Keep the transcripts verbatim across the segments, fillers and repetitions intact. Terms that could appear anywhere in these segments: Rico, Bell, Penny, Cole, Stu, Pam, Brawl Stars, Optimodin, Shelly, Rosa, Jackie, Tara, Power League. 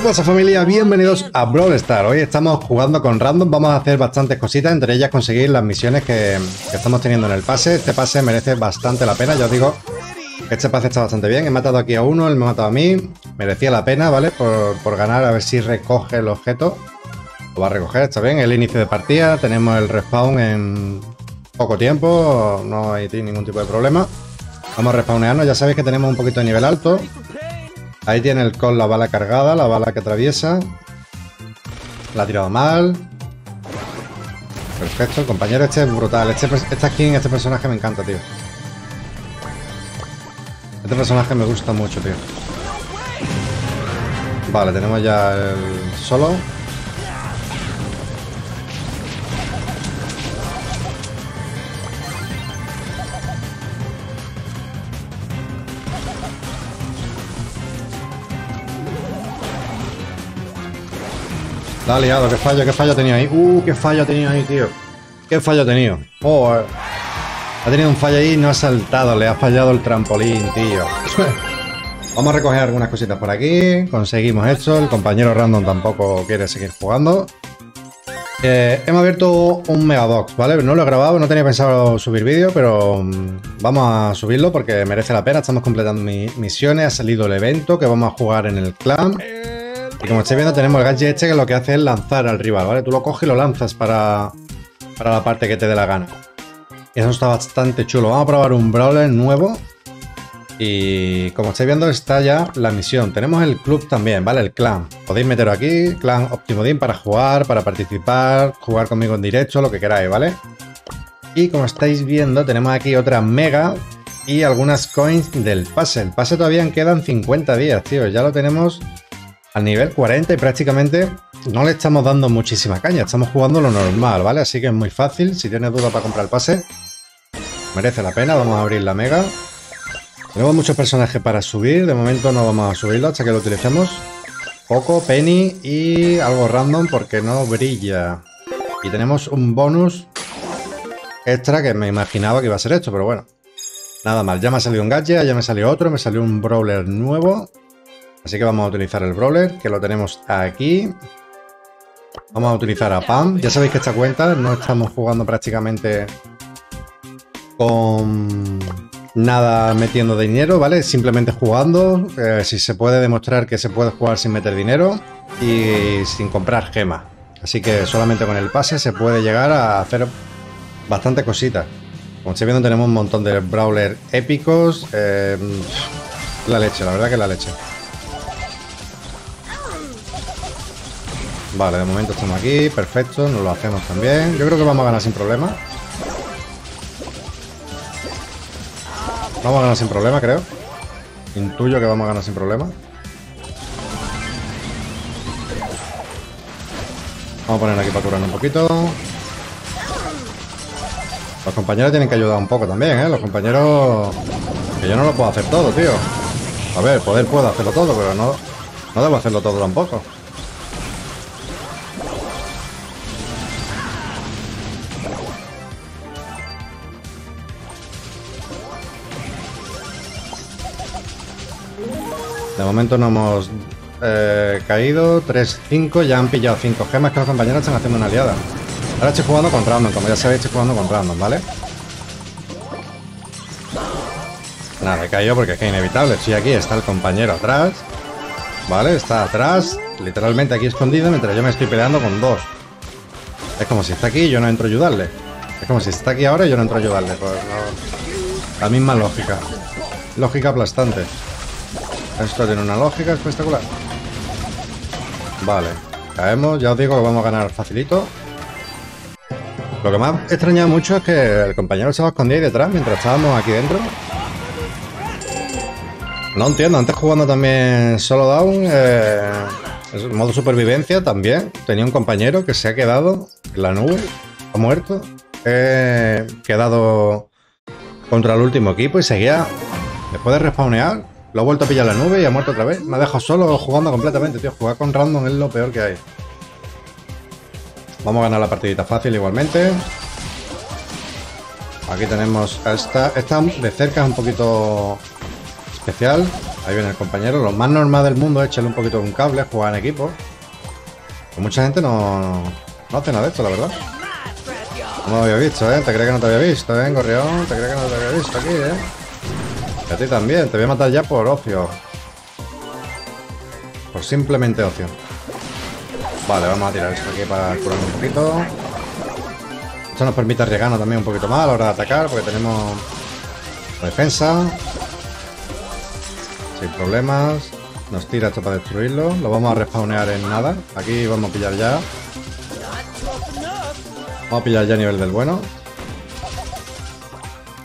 ¿Qué pasa, familia? Bienvenidos a Brawl Stars. Hoy estamos jugando con random, vamos a hacer bastantes cositas, entre ellas conseguir las misiones que, que estamos teniendo en el pase. Este pase merece bastante la pena, ya os digo, este pase está bastante bien. He matado aquí a uno, él me ha matado a mí, merecía la pena, ¿vale? Por, por ganar, a ver si recoge el objeto. Lo va a recoger, está bien, el inicio de partida, tenemos el respawn en poco tiempo, no hay ningún tipo de problema. Vamos a respawnearnos, ya sabéis que tenemos un poquito de nivel alto. Ahí tiene el Cole la bala cargada, la bala que atraviesa. La ha tirado mal. Perfecto, el compañero este es brutal. Este, esta skin, este personaje me encanta, tío. Este personaje me gusta mucho, tío. Vale, tenemos ya el solo. La ha liado, qué fallo, qué fallo ha tenido ahí. Uh, qué fallo ha tenido ahí, tío. Qué fallo ha tenido. Oh, ha tenido un fallo ahí y no ha saltado. Le ha fallado el trampolín, tío. Vamos a recoger algunas cositas por aquí. Conseguimos esto. El compañero random tampoco quiere seguir jugando. Eh, hemos abierto un megabox, ¿vale? No lo he grabado, no tenía pensado subir vídeo, pero vamos a subirlo porque merece la pena. Estamos completando misiones. Ha salido el evento que vamos a jugar en el clan. Y como estáis viendo, tenemos el gadget este que lo que hace es lanzar al rival, ¿vale? Tú lo coges y lo lanzas para, para la parte que te dé la gana. Y eso está bastante chulo. Vamos a probar un brawler nuevo. Y como estáis viendo, está ya la misión. Tenemos el club también, ¿vale? El clan. Podéis meteros aquí, clan Optimodin, para jugar, para participar, jugar conmigo en directo, lo que queráis, ¿vale? Y como estáis viendo, tenemos aquí otra mega y algunas coins del pase. El pase todavía quedan cincuenta días, tío. Ya lo tenemos al nivel cuarenta y prácticamente no le estamos dando muchísima caña, estamos jugando lo normal, ¿vale? Así que es muy fácil. Si tienes duda para comprar el pase, merece la pena. Vamos a abrir la mega. Tenemos muchos personajes para subir, de momento no vamos a subirlo hasta que lo utilicemos. Poco, Penny y algo random porque no brilla. Y tenemos un bonus extra que me imaginaba que iba a ser esto, pero bueno, nada mal. Ya me ha salido un gadget, ya me salió otro, me salió un brawler nuevo. Así que vamos a utilizar el brawler, que lo tenemos aquí. Vamos a utilizar a Pam. Ya sabéis que esta cuenta no estamos jugando prácticamente con nada metiendo dinero, ¿vale? Simplemente jugando. Eh, si se puede demostrar que se puede jugar sin meter dinero y sin comprar gemas. Así que solamente con el pase se puede llegar a hacer bastantes cositas. Como estáis viendo, tenemos un montón de brawler épicos. Eh, la leche, la verdad que la leche. Vale, de momento estamos aquí, perfecto, nos lo hacemos también. Yo creo que vamos a ganar sin problema. Vamos a ganar sin problema, creo. Intuyo que vamos a ganar sin problema. Vamos a poner aquí para curar un poquito. Los compañeros tienen que ayudar un poco también, ¿eh? Los compañeros... Que yo no lo puedo hacer todo, tío. A ver, poder puedo hacerlo todo, pero no, no debo hacerlo todo tampoco. De momento no hemos eh, caído. tres cinco, ya han pillado cinco gemas que los compañeros están haciendo una aliada. Ahora estoy jugando con random, como ya sabéis, estoy jugando con random, ¿vale? Nada, he caído porque es que es inevitable. Estoy aquí, está el compañero atrás, ¿vale? Está atrás, literalmente aquí escondido, mientras yo me estoy peleando con dos. Es como si está aquí y yo no entro a ayudarle. Es como si está aquí ahora y yo no entro a ayudarle. Pues, no. La misma lógica. Lógica aplastante. Esto tiene una lógica espectacular. Vale, caemos. Ya os digo que vamos a ganar facilito. Lo que más extraña mucho es que el compañero estaba escondido ahí detrás mientras estábamos aquí dentro. No entiendo. Antes jugando también solo down, eh, modo supervivencia también, tenía un compañero que se ha quedado en la nube, ha muerto. He quedado contra el último equipo y seguía después de respawnear. Lo ha vuelto a pillar la nube y ha muerto otra vez. Me ha dejado solo jugando completamente, tío. Jugar con random es lo peor que hay. Vamos a ganar la partidita fácil igualmente. Aquí tenemos a esta. Esta de cerca es un poquito Especial. Ahí viene el compañero. Lo más normal del mundo es echarle un poquito de un cable, jugar en equipo. Pues mucha gente no, no hace nada de esto, la verdad. No lo había visto, ¿eh? Te crees que no te había visto, ¿eh, gorrión? Te crees que no te había visto aquí, ¿eh? Y a ti también. Te voy a matar ya por ocio. Por simplemente ocio. Vale, vamos a tirar esto aquí para curarme un poquito. Esto nos permite arriesgarnos también un poquito más a la hora de atacar, porque tenemos la defensa. Sin problemas. Nos tira esto para destruirlo. Lo vamos a respawnear en nada. Aquí vamos a pillar ya. Vamos a pillar ya a nivel del bueno.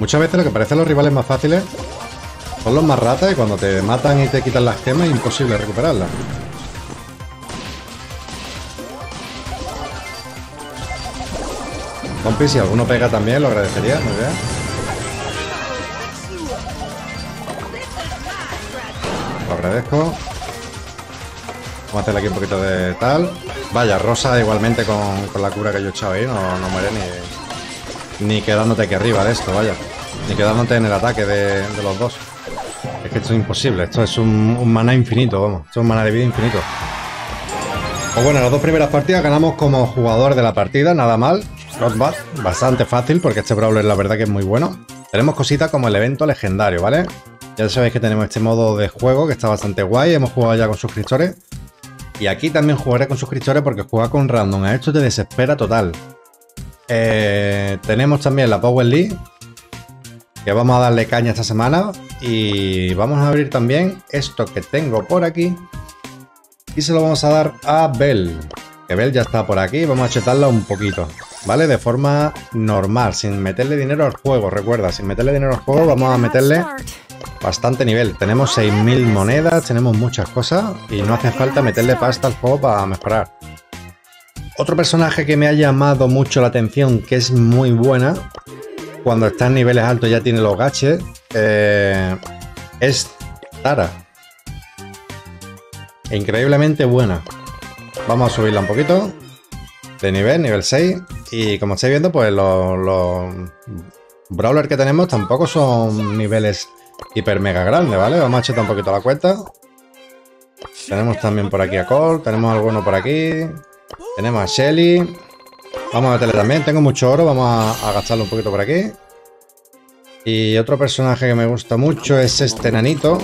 Muchas veces lo que parecen los rivales más fáciles son los más ratas, y cuando te matan y te quitan las gemas es imposible recuperarlas. Compi, si alguno pega también, lo agradecería, muy bien. Lo agradezco. Vamos a hacerle aquí un poquito de tal. Vaya, Rosa igualmente con, con la cura que yo he echado ahí, no, no muere ni, ni quedándote aquí arriba de esto, vaya. Ni quedándote en el ataque de, de los dos. Es que esto es imposible, esto es un, un maná infinito, vamos. Esto es un maná de vida infinito. Pues bueno, las dos primeras partidas ganamos como jugador de la partida, nada mal. Not bad, bastante fácil, porque este brawler la verdad que es muy bueno. Tenemos cositas como el evento legendario, ¿vale? Ya sabéis que tenemos este modo de juego que está bastante guay, hemos jugado ya con suscriptores. Y aquí también jugaré con suscriptores porque juega con random. A esto te desespera total. Eh, tenemos también la Power League, que vamos a darle caña esta semana. Y vamos a abrir también esto que tengo por aquí. Y se lo vamos a dar a Bell. Que Bell ya está por aquí. Vamos a chetarla un poquito, ¿vale? De forma normal, sin meterle dinero al juego. Recuerda, sin meterle dinero al juego vamos a meterle... bastante nivel, tenemos seis mil monedas, tenemos muchas cosas y no hace falta meterle pasta al juego para mejorar. Otro personaje que me ha llamado mucho la atención, que es muy buena, cuando está en niveles altos ya tiene los gaches, eh, es Tara. Increíblemente buena. Vamos a subirla un poquito de nivel, nivel seis, y como estáis viendo pues los, los brawlers que tenemos tampoco son niveles hiper mega grande, ¿vale? Vamos a echar un poquito la cuenta. Tenemos también por aquí a Cole, tenemos alguno por aquí, tenemos a Shelly. Vamos a meterle también, tengo mucho oro, vamos a, a gastarlo un poquito por aquí. Y otro personaje que me gusta mucho es este nanito,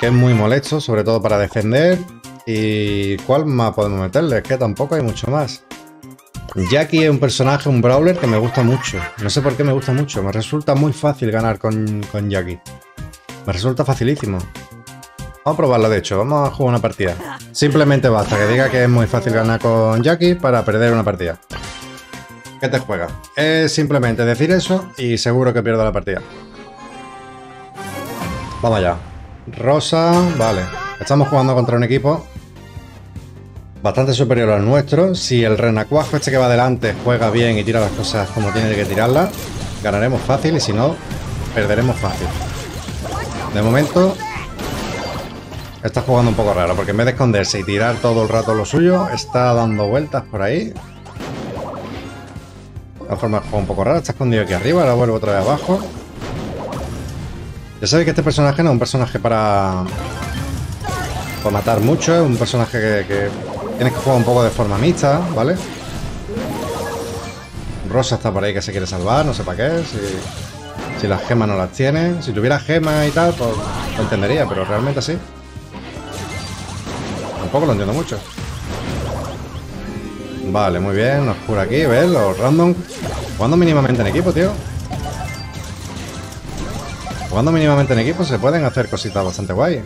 que es muy molesto, sobre todo para defender. ¿Y cuál más podemos meterle? Es que tampoco hay mucho más. Jackie es un personaje, un brawler que me gusta mucho. No sé por qué me gusta mucho, me resulta muy fácil ganar con, con Jackie. Me resulta facilísimo. Vamos a probarlo, de hecho. Vamos a jugar una partida. Simplemente basta que diga que es muy fácil ganar con Jackie para perder una partida. ¿Qué te juega? Es simplemente decir eso y seguro que pierdo la partida. Vamos allá. Rosa, vale. Estamos jugando contra un equipo bastante superior al nuestro. Si el renacuajo este que va adelante juega bien y tira las cosas como tiene que tirarlas, ganaremos fácil, y si no, perderemos fácil. De momento está jugando un poco raro, porque en vez de esconderse y tirar todo el rato lo suyo, está dando vueltas por ahí. La forma de juego un poco rara, está escondido aquí arriba, ahora vuelvo otra vez abajo. Ya sabéis que este personaje no es un personaje para, para matar mucho, es un personaje que, que tienes que jugar un poco de forma mixta, ¿vale? Rosa está por ahí que se quiere salvar, no sé para qué, si... si las gemas no las tiene. Si tuviera gemas y tal, pues lo entendería, pero realmente así tampoco lo entiendo mucho. Vale, muy bien, nos cura aquí, ¿ves? Los random. Jugando mínimamente en equipo, tío. Jugando mínimamente en equipo se pueden hacer cositas bastante guay.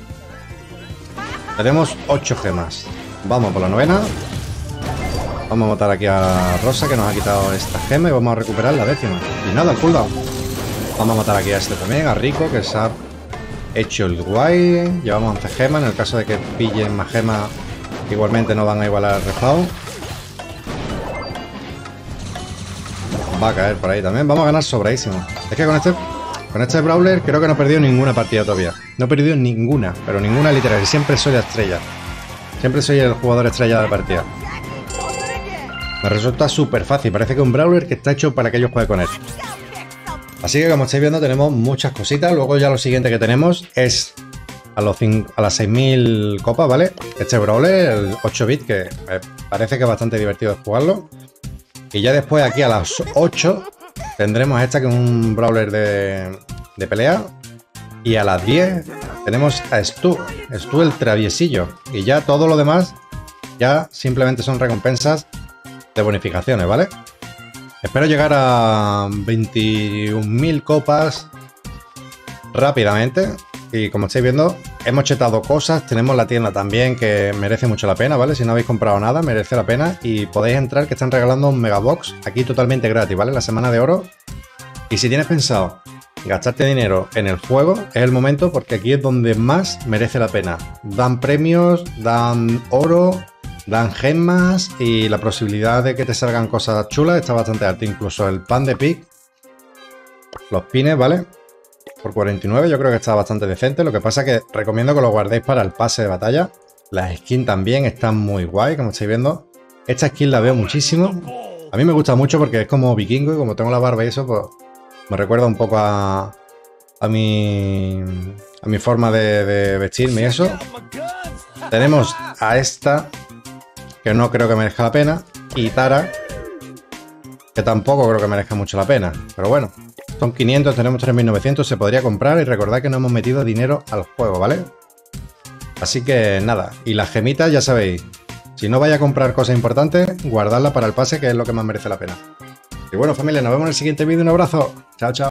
Tenemos ocho gemas. Vamos por la novena. Vamos a matar aquí a Rosa, que nos ha quitado esta gema, y vamos a recuperar la décima. Y nada, el cooldown. Vamos a matar aquí a este también, a Rico, que se ha hecho el guay. Llevamos once gemas. En el caso de que pillen más gemas, igualmente no van a igualar el respawn. Va a caer por ahí también. Vamos a ganar sobradísimo. Es que con este, con este brawler creo que no he perdido ninguna partida todavía. No he perdido ninguna, pero ninguna literal. Siempre soy la estrella. Siempre soy el jugador estrella de la partida. Me resulta súper fácil. Parece que es un brawler que está hecho para que yo juegue con él. Así que como estáis viendo tenemos muchas cositas. Luego ya lo siguiente que tenemos es a, los cinco, a las seis mil copas, ¿vale? Este brawler, el ocho bit, que me parece que es bastante divertido jugarlo. Y ya después, aquí a las ocho, tendremos esta que es un brawler de, de pelea. Y a las diez tenemos a Stu, Stu el traviesillo. Y ya todo lo demás, ya simplemente son recompensas de bonificaciones, ¿vale? Espero llegar a veintiún mil copas rápidamente. Y como estáis viendo, hemos chetado cosas. Tenemos la tienda también, que merece mucho la pena, ¿vale? Si no habéis comprado nada, merece la pena. Y podéis entrar, que están regalando un megabox aquí totalmente gratis, ¿vale? La semana de oro. Y si tienes pensado gastarte dinero en el juego, es el momento, porque aquí es donde más merece la pena. Dan premios, dan oro, dan gemas y la posibilidad de que te salgan cosas chulas está bastante alta. Incluso el pan de pic, los pines, ¿vale? Por cuarenta y nueve, yo creo que está bastante decente. Lo que pasa es que recomiendo que lo guardéis para el pase de batalla. Las skins también están muy guay, como estáis viendo. Esta skin la veo muchísimo. A mí me gusta mucho porque es como vikingo y como tengo la barba y eso, pues me recuerda un poco a, a, mi, a mi forma de, de vestirme y eso. Tenemos a esta, que no creo que merezca la pena, y Tara, que tampoco creo que merezca mucho la pena. Pero bueno, son quinientos, tenemos tres mil novecientos, se podría comprar. Y recordad que no hemos metido dinero al juego, ¿vale? Así que nada, y las gemitas ya sabéis, si no vais a comprar cosas importantes, guardadlas para el pase, que es lo que más merece la pena. Y bueno, familia, nos vemos en el siguiente vídeo. Un abrazo, chao, chao.